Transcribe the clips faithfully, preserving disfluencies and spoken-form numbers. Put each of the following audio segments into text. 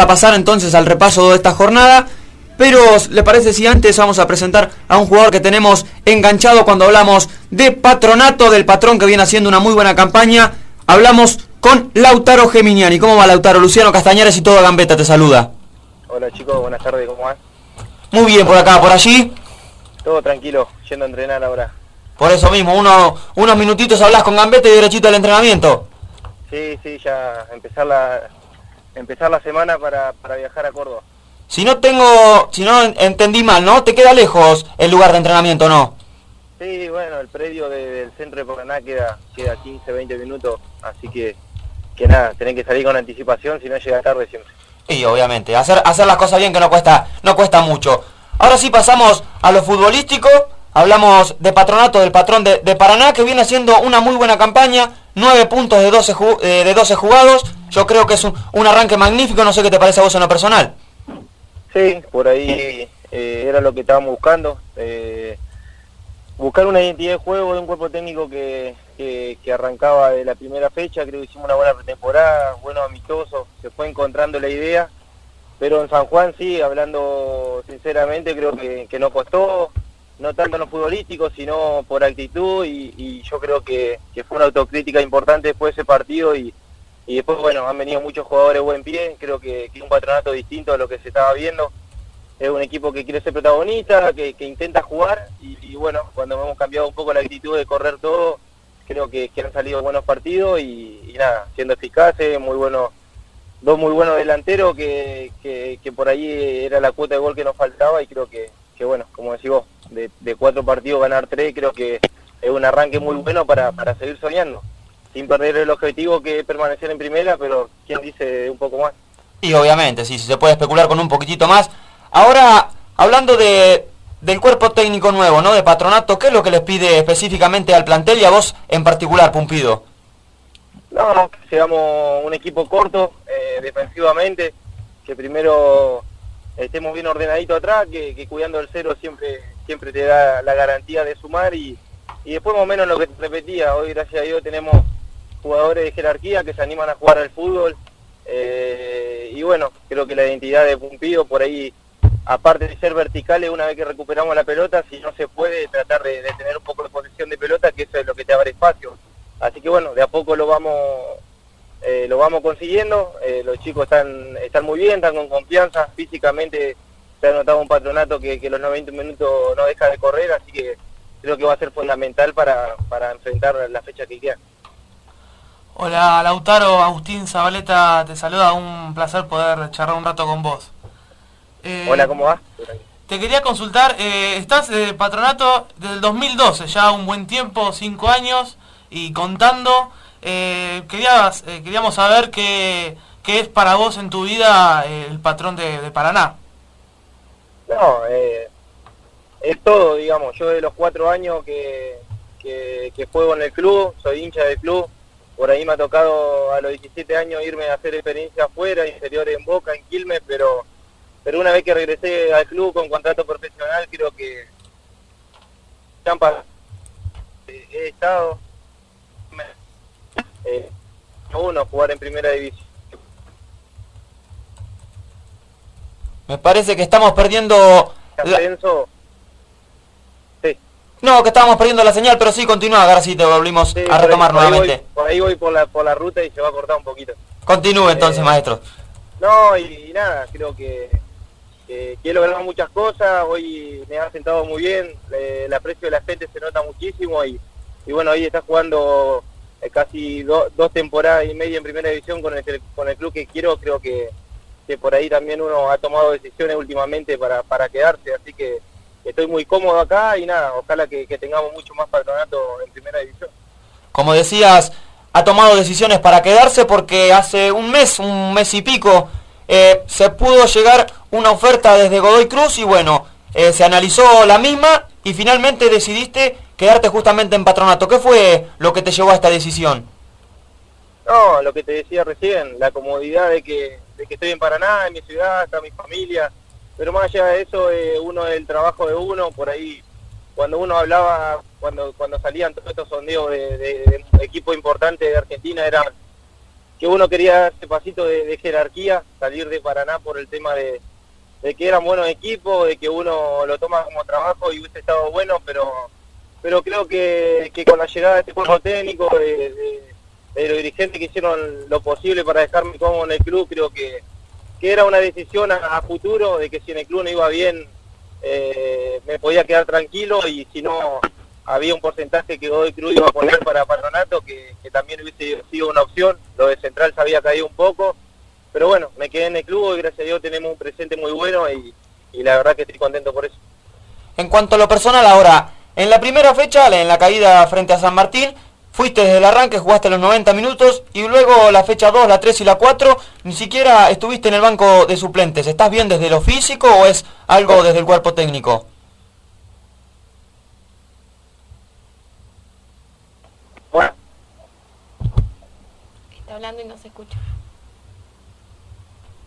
A pasar entonces al repaso de esta jornada, pero ¿le parece si antes vamos a presentar a un jugador que tenemos enganchado cuando hablamos de Patronato, del patrón que viene haciendo una muy buena campaña? Hablamos con Lautaro Geminiani. ¿Cómo va, Lautaro? Luciano Castañares y todo Gambeta te saluda. Hola chicos, buenas tardes, ¿cómo van? Muy bien, por acá, por allí. Todo tranquilo, yendo a entrenar ahora. Por eso mismo, uno, unos minutitos hablas con Gambeta y derechito al entrenamiento. Sí, sí, ya empezar la... Empezar la semana para, para viajar a Córdoba. Si no tengo, si no entendí mal, ¿no? ¿Te queda lejos el lugar de entrenamiento, no? Sí, bueno, el predio de, del centro de Paraná queda, queda quince, veinte minutos, así que, que nada, tenés que salir con anticipación, si no llega tarde siempre. Y obviamente, hacer, hacer las cosas bien que no cuesta, no cuesta mucho. Ahora sí pasamos a lo futbolístico, hablamos de Patronato, del patrón de, de Paraná, que viene haciendo una muy buena campaña, nueve puntos de doce, eh, de doce jugados. Yo creo que es un, un arranque magnífico, no sé qué te parece a vos en lo personal. Sí, por ahí eh, era lo que estábamos buscando. Eh, buscar una identidad de juego de un cuerpo técnico que, que, que arrancaba de la primera fecha. Creo que hicimos una buena pretemporada, buenos amistosos, se fue encontrando la idea. Pero en San Juan sí, hablando sinceramente, creo que, que nos costó, no tanto en lo futbolístico, sino por actitud. Y, y yo creo que, que fue una autocrítica importante después de ese partido y... Y después, bueno, han venido muchos jugadores buen pie, creo que es un Patronato distinto a lo que se estaba viendo. Es un equipo que quiere ser protagonista, que, que intenta jugar, y, y bueno, cuando hemos cambiado un poco la actitud de correr todo, creo que, que han salido buenos partidos y, y nada, siendo eficaces, muy buenos, dos muy buenos delanteros, que, que, que por ahí era la cuota de gol que nos faltaba, y creo que, que bueno, como decís vos, de, de cuatro partidos ganar tres, creo que es un arranque muy bueno para, para seguir soñando. Sin perder el objetivo que es permanecer en primera, pero quién dice un poco más. Y obviamente, sí, se puede especular con un poquitito más. Ahora, hablando de, del cuerpo técnico nuevo, ¿no? De Patronato, ¿qué es lo que les pide específicamente al plantel y a vos en particular, Pumpido? No, no, que seamos un equipo corto, eh, defensivamente, que primero estemos bien ordenaditos atrás, que, que cuidando el cero siempre, siempre te da la garantía de sumar y, y después más o menos lo que te repetía, hoy gracias a Dios tenemos jugadores de jerarquía que se animan a jugar al fútbol eh, y bueno, creo que la identidad de Pumpido por ahí, aparte de ser verticales una vez que recuperamos la pelota, si no se puede tratar de, de tener un poco de posesión de pelota, que eso es lo que te abre espacio, así que bueno, de a poco lo vamos eh, lo vamos consiguiendo, eh, los chicos están, están muy bien, están con confianza, físicamente se ha notado un Patronato que, que los noventa minutos no deja de correr, así que creo que va a ser fundamental para, para enfrentar la fecha que queda. Hola Lautaro, Agustín Zabaleta te saluda, un placer poder charlar un rato con vos. Eh, Hola, ¿cómo vas? Te quería consultar, eh, estás en el Patronato desde el dos mil doce, ya un buen tiempo, cinco años y contando. Eh, querías, eh, queríamos saber qué, qué es para vos en tu vida el patrón de, de Paraná. No, eh, es todo, digamos, yo de los cuatro años que, que, que juego en el club, soy hincha del club. Por ahí me ha tocado a los diecisiete años irme a hacer experiencia afuera, inferiores en Boca, en Quilmes, pero, pero una vez que regresé al club con contrato profesional, creo que he estado eh, uno, jugar en primera división. Me parece que estamos perdiendo... Ascenso. No, que estábamos perdiendo la señal, pero sí, continúa, ahora sí te volvimos sí, a retomar por ahí, nuevamente. Por ahí voy, por ahí voy por, la, por la ruta y se va a cortar un poquito. Continúe entonces, eh, maestro. No, y, y nada, creo que, que, que he logrado muchas cosas, hoy me han sentado muy bien, le, el aprecio de la gente se nota muchísimo y, y bueno, hoy está jugando casi do, dos temporadas y media en primera división con el, con el club que quiero, creo que, que por ahí también uno ha tomado decisiones últimamente para, para quedarse, así que... Estoy muy cómodo acá y nada, ojalá que, que tengamos mucho más Patronato en primera división. Como decías, ha tomado decisiones para quedarse porque hace un mes, un mes y pico, eh, se pudo llegar una oferta desde Godoy Cruz y bueno, eh, se analizó la misma y finalmente decidiste quedarte justamente en Patronato. ¿Qué fue lo que te llevó a esta decisión? No, lo que te decía recién, la comodidad de que, de que estoy en Paraná, en mi ciudad, está mi familia... Pero más allá de eso, eh, uno el trabajo de uno, por ahí, cuando uno hablaba, cuando cuando salían todos estos sondeos de, de, de equipo importante de Argentina, era que uno quería dar ese pasito de, de jerarquía, salir de Paraná por el tema de, de que eran buenos equipos, de que uno lo toma como trabajo y hubiese estado bueno, pero pero creo que, que con la llegada de este cuerpo técnico, de, de, de los dirigentes que hicieron lo posible para dejarme cómodo en el club, creo que, que era una decisión a, a futuro, de que si en el club no iba bien, eh, me podía quedar tranquilo, y si no, había un porcentaje que Godoy Cruz iba a poner para Patronato, que, que también hubiese sido una opción. Lo de Central se había caído un poco, pero bueno, me quedé en el club y gracias a Dios tenemos un presente muy bueno, y, y la verdad que estoy contento por eso. En cuanto a lo personal ahora, en la primera fecha, en la caída frente a San Martín, fuiste desde el arranque, jugaste los noventa minutos, y luego la fecha dos, la tres y la cuatro, ni siquiera estuviste en el banco de suplentes. ¿Estás bien desde lo físico o es algo desde el cuerpo técnico? Bueno. Está hablando y no se escucha.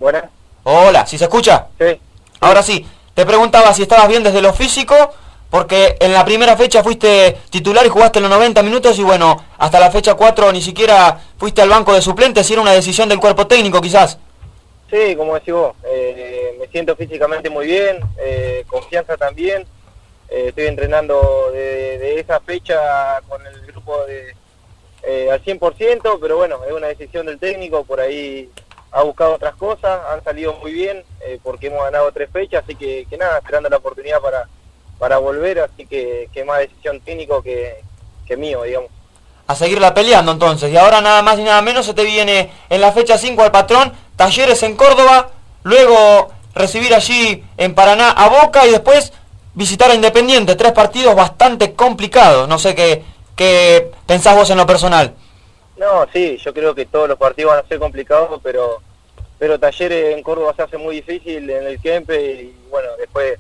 Buenas. Hola, ¿sí se escucha? Sí. Ahora sí, te preguntaba si estabas bien desde lo físico, porque en la primera fecha fuiste titular y jugaste los noventa minutos, y bueno, hasta la fecha cuatro ni siquiera fuiste al banco de suplentes, y era una decisión del cuerpo técnico quizás. Sí, como decís vos, eh, me siento físicamente muy bien, eh, confianza también, eh, estoy entrenando de, de esa fecha con el grupo de, eh, al cien por ciento, pero bueno, es una decisión del técnico, por ahí ha buscado otras cosas, han salido muy bien, eh, porque hemos ganado tres fechas, así que, que nada, esperando la oportunidad para... para volver, así que, que más decisión técnico que, que mío, digamos. A seguirla peleando entonces, y ahora nada más y nada menos se te viene en la fecha cinco al Patrón, Talleres en Córdoba, luego recibir allí en Paraná a Boca, y después visitar a Independiente, tres partidos bastante complicados. No sé qué, qué pensás vos en lo personal. No, sí, yo creo que todos los partidos van a ser complicados, pero, pero Talleres en Córdoba se hace muy difícil en el Kempes, y bueno, después...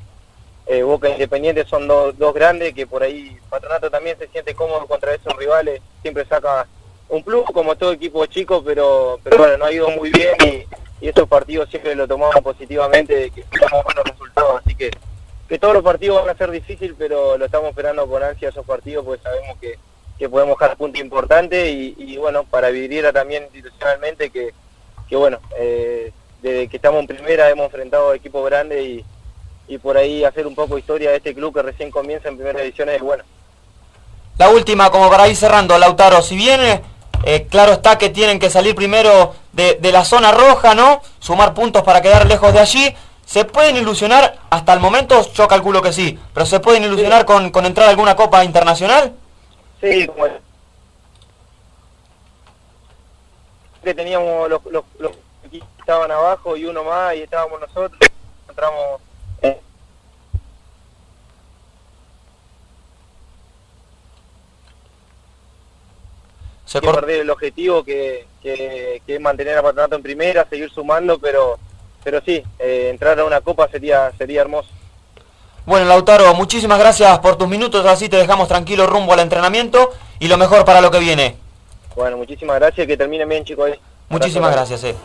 Eh, Boca e Independiente son do, dos grandes que por ahí Patronato también se siente cómodo contra esos rivales, siempre saca un plus como todo equipo chico, pero, pero bueno, no ha ido muy bien, y, y esos partidos siempre lo tomamos positivamente, que sacamos buenos resultados, así que, que todos los partidos van a ser difíciles, pero lo estamos esperando con ansia esos partidos, porque sabemos que, que podemos dejar puntos importantes, y, y bueno, para Vidriera también institucionalmente, que, que bueno, eh, desde que estamos en primera hemos enfrentado equipos grandes, y y por ahí hacer un poco de historia de este club que recién comienza en primera división es bueno. La última, como para ir cerrando, Lautaro, si viene, eh, claro está que tienen que salir primero de, de la zona roja, ¿no? Sumar puntos para quedar lejos de allí. ¿Se pueden ilusionar? Hasta el momento yo calculo que sí, pero ¿se pueden ilusionar sí. con, con entrar a alguna Copa Internacional? Sí, como es. Que teníamos los, los, los que estaban abajo y uno más, y estábamos nosotros, entramos... Se hay que perder el objetivo que, que, que es mantener a Patronato en primera, seguir sumando, pero pero sí, eh, entrar a una copa sería sería hermoso. Bueno, Lautaro, muchísimas gracias por tus minutos, así te dejamos tranquilo rumbo al entrenamiento y lo mejor para lo que viene. Bueno, muchísimas gracias, que terminen bien, chicos. Eh. Muchísimas gracias. gracias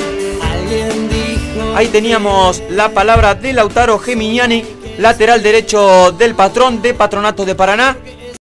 eh. Ahí teníamos la palabra de Lautaro Geminiani, lateral derecho del Patrón de Patronato de Paraná.